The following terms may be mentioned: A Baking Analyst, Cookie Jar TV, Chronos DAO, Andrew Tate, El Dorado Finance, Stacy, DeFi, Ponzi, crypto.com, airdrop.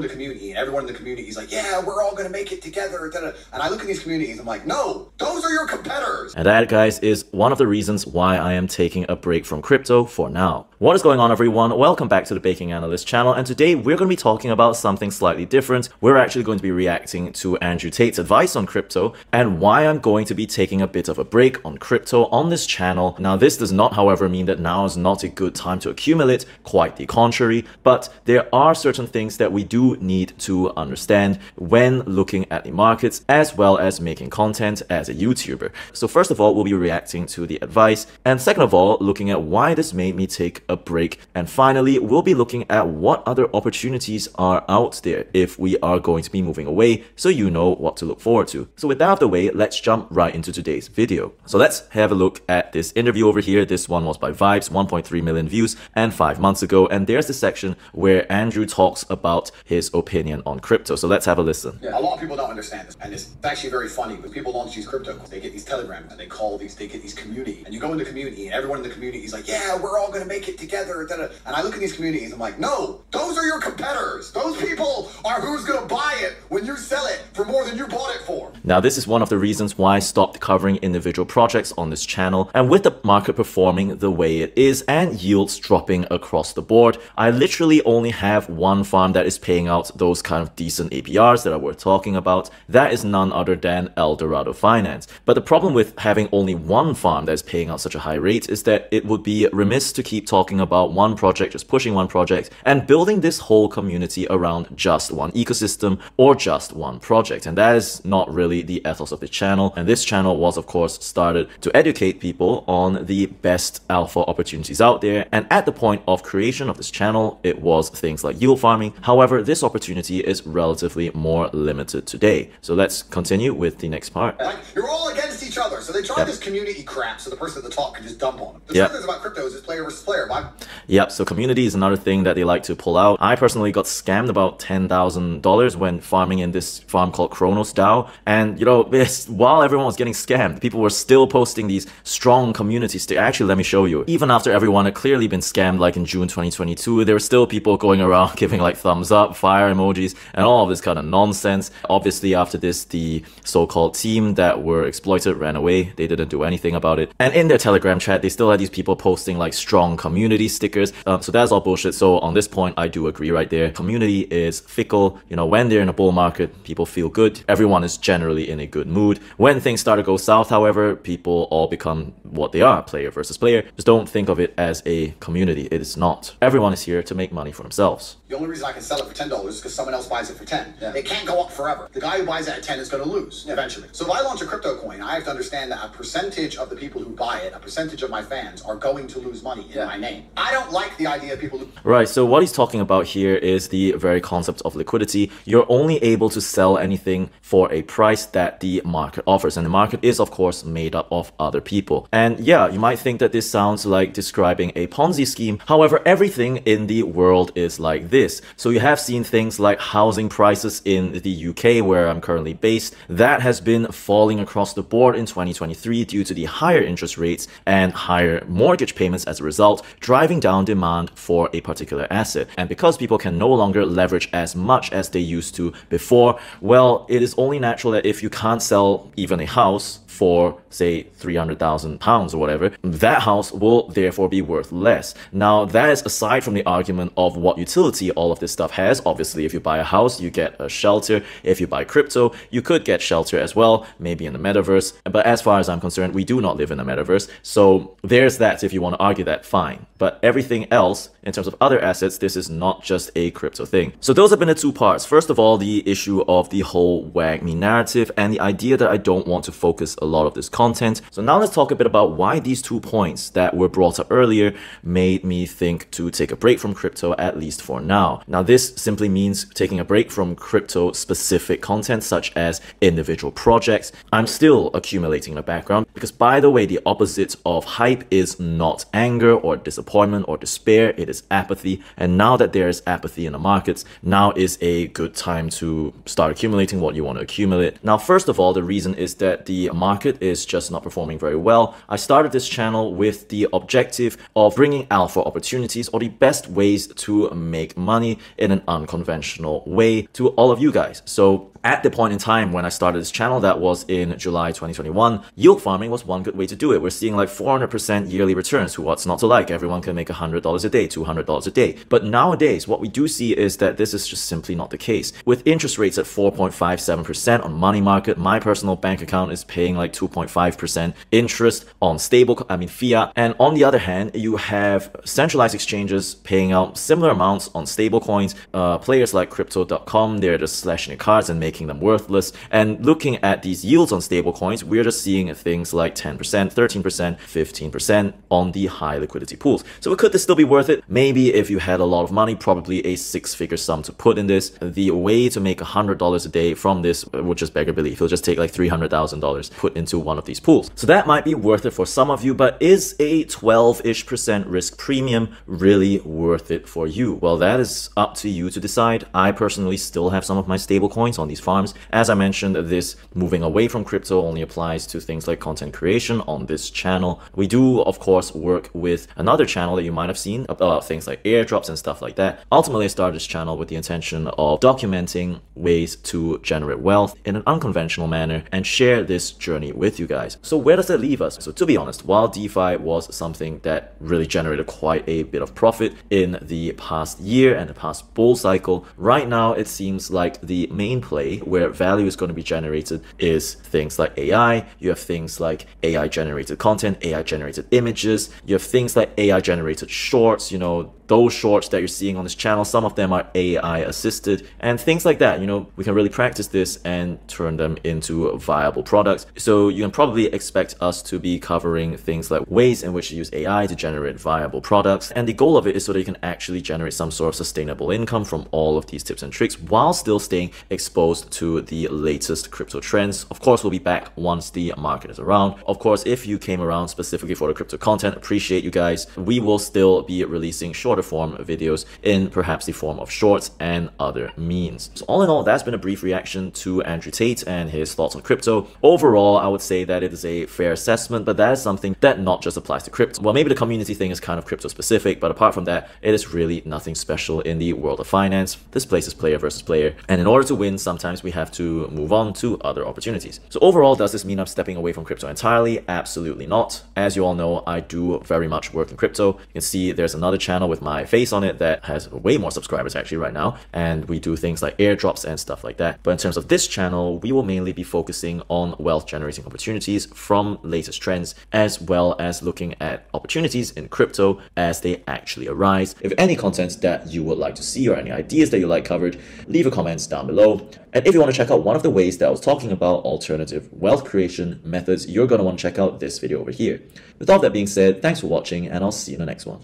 in the community, and everyone in the community is like, yeah, we're all going to make it together. And I look at these communities, I'm like, no, those are your competitors. And that, guys, is one of the reasons why I am taking a break from crypto for now. What is going on, everyone? Welcome back to the Baking Analyst channel. And today we're going to be talking about something slightly different. We're actually going to be reacting to Andrew Tate's advice on crypto and why I'm going to be taking a bit of a break on crypto on this channel. Now, this does not, however, mean that now is not a good time to accumulate. Quite the contrary. But there are certain things that we do need to understand when looking at the markets as well as making content as a YouTuber. So first of all, we'll be reacting to the advice, and second of all, looking at why this made me take a break, and finally we'll be looking at what other opportunities are out there if we are going to be moving away, so you know what to look forward to. So with that out of the way, let's jump right into today's video. So let's have a look at this interview over here. This one was by Vibes, 1.3 million views and 5 months ago, and there's the section where Andrew talks about his opinion on crypto. So let's have a listen. Yeah, a lot of people don't understand this, and it's actually very funny, but people launch these crypto, they get these telegrams and they get these community, and you go in the community and everyone in the community is like, yeah, we're all going to make it together. And I look at these communities, I'm like, no, those are your competitors. Those people are who's going to buy it when you sell it for more than you bought it for. Now, this is one of the reasons why I stopped covering individual projects on this channel. And with the market performing the way it is and yields dropping across the board, I literally only have one farm that is paying out those kind of decent APRs that are worth talking about. That is none other than El Dorado Finance. But the problem with having only one farm that is paying out such a high rate is that it would be remiss to keep talking about one project, just pushing one project and building this whole community around just one ecosystem or just one project. And that is not really the ethos of the channel. And this channel was, of course, started to educate people on the best alpha opportunities out there. And at the point of creation of this channel, it was things like yield farming. However, this opportunity is relatively more limited today. So let's continue with the next part. You're all against each other. So they try this community crap so the person at the top can just dump on them. The truth is about crypto is player versus player. Yep, so community is another thing that they like to pull out. I personally got scammed about $10,000 when farming in this farm called Chronos DAO. And, you know, while everyone was getting scammed, people were still posting these strong communities. Actually, let me show you. Even after everyone had clearly been scammed, like in June 2022, there were still people going around giving like thumbs up, fire emojis, and all of this kind of nonsense. Obviously, after this, the so-called team that were exploited ran away. They didn't do anything about it. And in their Telegram chat, they still had these people posting like strong community stickers. So that's all bullshit. So on this point, I do agree right there. Community is fickle. You know, when they're in a bull market, people feel good. Everyone is generally in a good mood. When things start to go south, however, people all become what they are, player versus player. Just don't think of it as a community. It is not. Everyone is here to make money for themselves. The only reason I can sell it for $10 is because someone else buys it for $10. Yeah. It can't go up forever. The guy who buys it at $10 is going to lose eventually. So if I launch a crypto coin, I have to understand that a percentage of the people who buy it, a percentage of my fans are going to lose money in my name. I don't like the idea of people. Right, so what he's talking about here is the very concept of liquidity. You're only able to sell anything for a price that the market offers. And the market is, of course, made up of other people. And yeah, you might think that this sounds like describing a Ponzi scheme. However, everything in the world is like this. So you have seen things like housing prices in the UK, where I'm currently based. That has been falling across the board in 2023 due to the higher interest rates and higher mortgage payments as a result, driving down demand for a particular asset. And because people can no longer leverage as much as they used to before, well, it is only natural that if you can't sell even a house for, say, £300,000 or whatever, that house will therefore be worth less. Now, that is aside from the argument of what utility all of this stuff has. Obviously, if you buy a house, you get a shelter. If you buy crypto, you could get shelter as well, maybe in the metaverse. But as far as I'm concerned, we do not live in the metaverse. So there's that. If you want to argue that, fine. But everything else, in terms of other assets, this is not just a crypto thing. So those have been the two parts. First of all, the issue of the whole wag me narrative and the idea that I don't want to focus a lot of this content. So now let's talk a bit about why these two points that were brought up earlier made me think to take a break from crypto, at least for now. Now, this simply means taking a break from crypto specific content, such as individual projects. I'm still accumulating in the background because, by the way, the opposite of hype is not anger or disappointment or despair. It is apathy. And now that there is apathy in the markets, now is a good time to start accumulating what you want to accumulate. Now, first of all, the reason is that the market is just not performing very well. I started this channel with the objective of bringing alpha opportunities or the best ways to make money. money in an unconventional way to all of you guys. So at the point in time when I started this channel, that was in July 2021, yield farming was one good way to do it. We're seeing like 400% yearly returns. What's not to like? Everyone can make $100 a day, $200 a day. But nowadays, what we do see is that this is just simply not the case. With interest rates at 4.57% on money market, my personal bank account is paying like 2.5% interest on fiat. And on the other hand, you have centralized exchanges paying out similar amounts on stablecoins. Players like crypto.com, they're just slashing the cards and making them worthless. And looking at these yields on stablecoins, we're just seeing things like 10%, 13%, 15% on the high liquidity pools. So could this still be worth it? Maybe if you had a lot of money, probably a six-figure sum to put in this. The way to make $100 a day from this would just beg your belief. It'll just take like $300,000 put into one of these pools. So that might be worth it for some of you, but is a 12-ish% risk premium really worth it for you? Well, that is up to you to decide. I personally still have some of my stable coins on these farms. As I mentioned, this moving away from crypto only applies to things like content creation on this channel. We do, of course, work with another channel that you might have seen about things like airdrops and stuff like that. Ultimately, I started this channel with the intention of documenting ways to generate wealth in an unconventional manner and share this journey with you guys. So where does that leave us? So to be honest, while DeFi was something that really generated quite a bit of profit in the past year and the past bull cycle, right now it seems like the main play where value is going to be generated is things like AI. You have things like AI generated content, AI generated images. You have things like AI generated shorts, you know, those shorts that you're seeing on this channel. Some of them are AI assisted and things like that. You know, we can really practice this and turn them into viable products. So you can probably expect us to be covering things like ways in which to use AI to generate viable products. And the goal of it is so that you can actually generate some sort of sustainable income from all of these tips and tricks while still staying exposed to the latest crypto trends. Of course, we'll be back once the market is around. Of course, if you came around specifically for the crypto content, appreciate you guys. We will still be releasing shorter form videos in perhaps the form of shorts and other means. So all in all, that's been a brief reaction to Andrew Tate and his thoughts on crypto. Overall, I would say that it is a fair assessment, but that is something that not just applies to crypto. Well, maybe the community thing is kind of crypto specific, but apart from that, it is really nothing special in the world of finance. This place is player versus player. And in order to win, sometimes we have to move on to other opportunities. So overall, does this mean I'm stepping away from crypto entirely? Absolutely not. As you all know, I do very much work in crypto. You can see there's another channel with my face on it that has way more subscribers actually right now, and we do things like airdrops and stuff like that. But in terms of this channel, we will mainly be focusing on wealth generating opportunities from latest trends, as well as looking at opportunities in crypto as they actually arise. If any content that you would like to see or any ideas that you like covered, leave a comment down below. And if you want to check out one of the ways that I was talking about alternative wealth creation methods, you're going to want to check out this video over here. With all that being said, thanks for watching, and I'll see you in the next one.